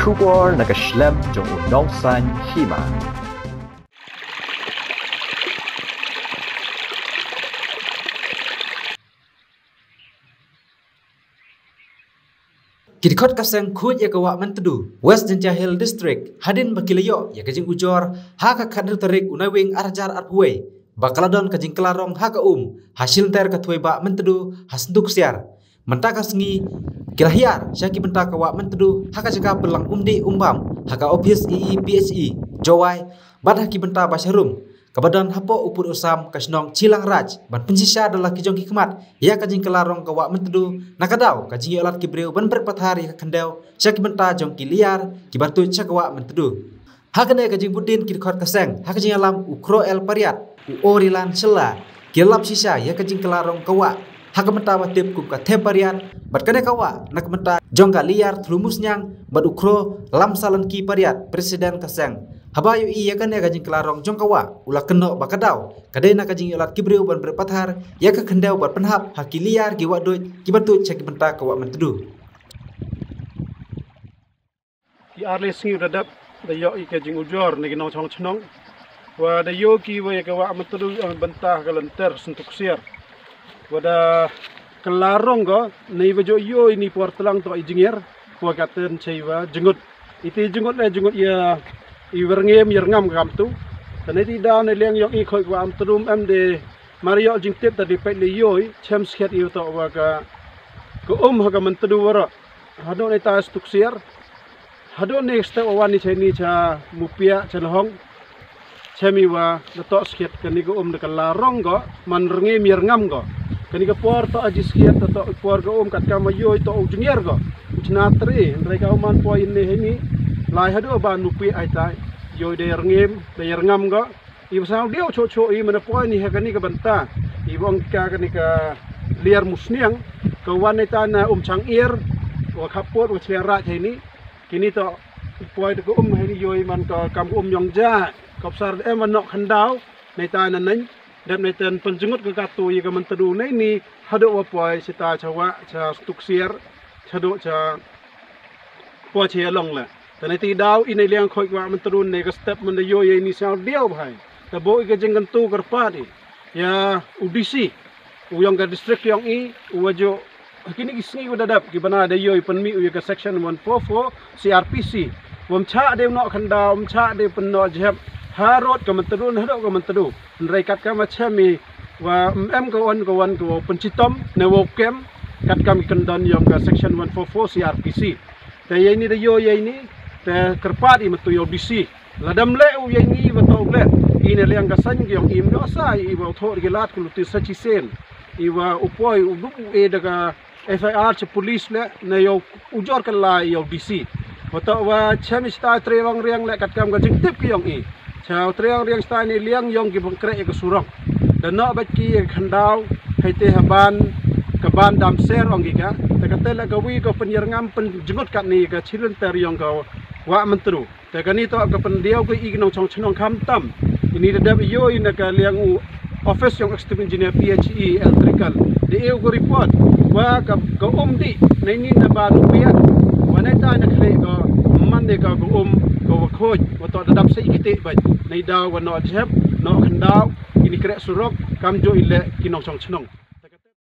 kubor nakaslab jong unongsan hima. Kidikot kaseng kut ya kawak mentedu West Jenjahil District hadin bakilayo ya kajing ujor haka kadir terik unawing arjar arpuwe bakaladon kajing kelarong haka hasil ter katwe bak mentedu hasnduk siar mentaka sengi kilahiar syaki bentak kawak mentedu haka jaka belang umdi umbam haka obis iipsi jowai badah kibenta basyarum kabadan hapo upur usam kasnong cilang raj ban pensisa adalah kijong hikmat ya kajing kelarong kawak mentedu nakadau kajing yolat kibreu ban berpat hari kendau syaki benta jong kiliar kibatu cakawak mentedu hakane kajing budin kidikot kaseng hakajing alam ukro el pariat uorilan sela kilap sisa ya kajing kelarong kawak hakamenta watip kum kathe parian batkane kawa nakamenta jongka liar tlumus nyang badukro lam salan ki pariat presiden kaseng habayu iya kan ya kajing kelarong jongkawa ulah keno bakadau kadena kajing yolat kibreu ban berpathar ya ka khandau ban penhap haki liar giwa doit kibatu cek benta kawa mentedu ki arle singi radap da yo i kajing ujor negi no chong chnong wa da yo ki wa kawa mentedu bentah kalenter sentuk siar wada kelarong go nei bejo yo ini portelang to ijingir kuakaten ceiwa jengut iti jengut le jengut ia iwernge mirngam kam tu tane ti da ne leng yok i khoi kwa am trum am de mario jingtip tadi pet le yoi chems khat iu to wa ka ko ha mentedu wara hado ne ta stuksier hado ne step wani cheni cha mupia chelhong chemiwa letok skit keni ko de kelarong go manrnge mirngam go kini ke porto ajiskiat atau keluarga kat kamayo itu ujungir ko ujnatri mereka uman poin ini lai hadu ban nupi aitai yo dayar ngam ko ibu sang dia cocok i mana poin ni kini ke benta ibu angka kini ke liar musniang ke wanita na cangir wa kapot wa cerak ini kini to poin ke ini yo man to kam yongja kopsar emanok handau neta nanin dan meten penjengut ke katu ye kementedu na ini hado wapoi sita chawa cha stuksier hado cha po che long la dan ti dau ini liang khoi kwa mentedu ne ke step men yo ye ini sal dia bhai ta bo ke jeng kentu kerpati ya udisi uyang ke district yang i uwajo kini kisni udadap ki bana de yo penmi u ke section 144 CRPC wamcha de nok khanda wamcha de penno jeb harot kementerun hado kementeru nrekat kama chami wa mm kawan-kawan ko pencitom newo kem kat kami kendon yang ke section 144 CRPC te ini de yo ini te kerpat i metu yo bisi ladam le u ini beto le ini le yang kasan yang im dosa i wa thor gelat kuluti sachisen i wa upoi ubu e daga FIR che police le ne yo ujor kala yo bisi beto wa chami sta tre wang riang le kat kam ka jingtip ki yang i chao triang riang stani liang yong ki bongkre e surong dan no baki khandau haite haban kaban dam ser ongiga takatela gawi ko penyerngam penjengot kat ni ka chilun ter yong ka wa mentru takani to ka pendiau ko igno chong chnong kham tam ini dadab yo ina ka liang u office yong executive engineer PHE electrical de eu go report wa ka di nini na ba rupiah wanita na khle ko mande ka go ko khoj wato dadap sei kite bai nei daw wa no jeb no khandau ini krek surok kamjo ile kinong chong chnong